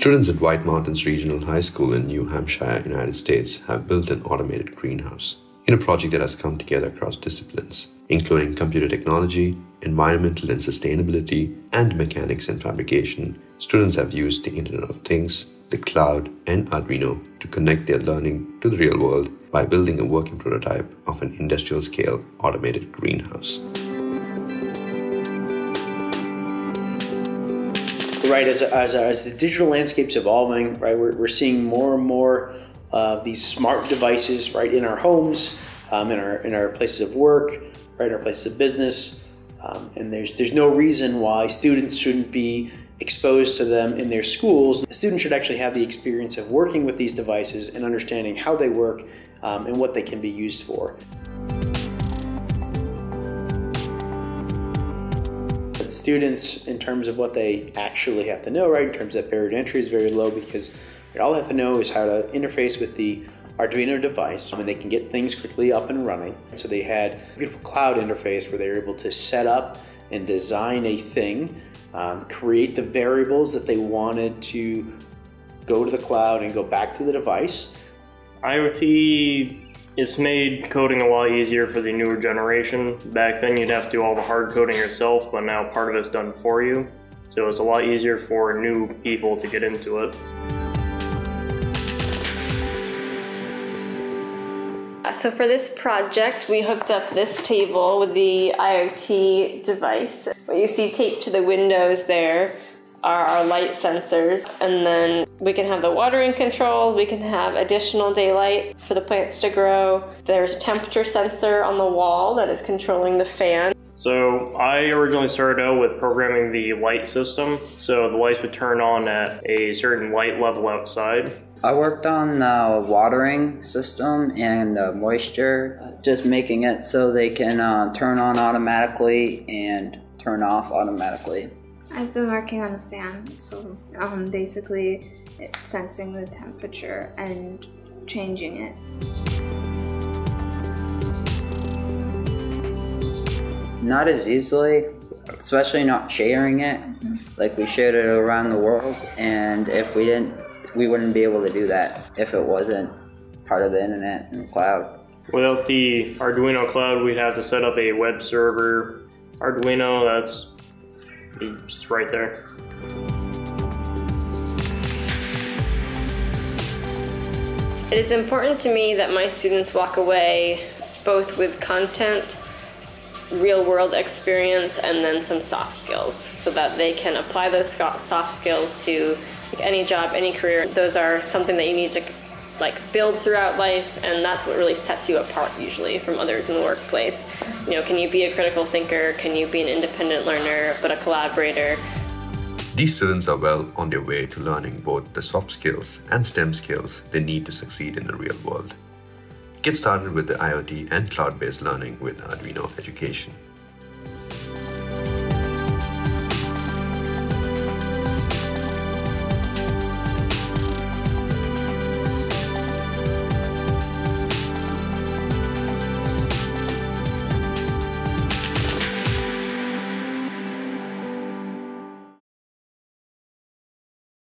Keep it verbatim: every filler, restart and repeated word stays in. Students at White Mountains Regional High School in New Hampshire, United States, have built an automated greenhouse in a project that has come together across disciplines, including computer technology, environmental and sustainability, and mechanics and fabrication. Students have used the Internet of Things, the cloud, and Arduino to connect their learning to the real world by building a working prototype of an industrial-scale automated greenhouse. Right, as, as, as the digital landscape's evolving, right, we're, we're seeing more and more of uh, these smart devices, right, in our homes, um, in our in our places of work, right, in our places of business, um, and there's there's no reason why students shouldn't be exposed to them in their schools. The students should actually have the experience of working with these devices and understanding how they work um, and what they can be used for. Students, in terms of what they actually have to know, right, in terms of that barrier to entry is very low, because right, all they have to know is how to interface with the Arduino device. I mean, they can get things quickly up and running. So they had a beautiful cloud interface where they were able to set up and design a thing, um, create the variables that they wanted to go to the cloud and go back to the device. IoT It's made coding a lot easier for the newer generation. Back then you'd have to do all the hard coding yourself, but now part of it's done for you. So it's a lot easier for new people to get into it. So for this project, we hooked up this table with the IoT device. What you see taped to the windows there are our light sensors, and then we can have the watering control, we can have additional daylight for the plants to grow. There's a temperature sensor on the wall that is controlling the fan. So I originally started out with programming the light system, so the lights would turn on at a certain light level outside. I worked on the watering system and the moisture, just making it so they can uh, turn on automatically and turn off automatically. I've been working on a fan, so um, basically it's sensing the temperature and changing it. Not as easily, especially not sharing it. Mm-hmm. Like, we shared it around the world, and if we didn't, we wouldn't be able to do that if it wasn't part of the internet and the cloud. Without the Arduino Cloud, we'd have to set up a web server. Arduino, that's just right there. It is important to me that my students walk away both with content, real-world experience, and then some soft skills, so that they can apply those soft skills to any job, any career. Those are something that you need to like build throughout life, and that's what really sets you apart usually from others in the workplace. You know, can you be a critical thinker? Can you be an independent learner, but a collaborator? These students are well on their way to learning both the soft skills and STEM skills they need to succeed in the real world. Get started with the IoT and cloud-based learning with Arduino Education.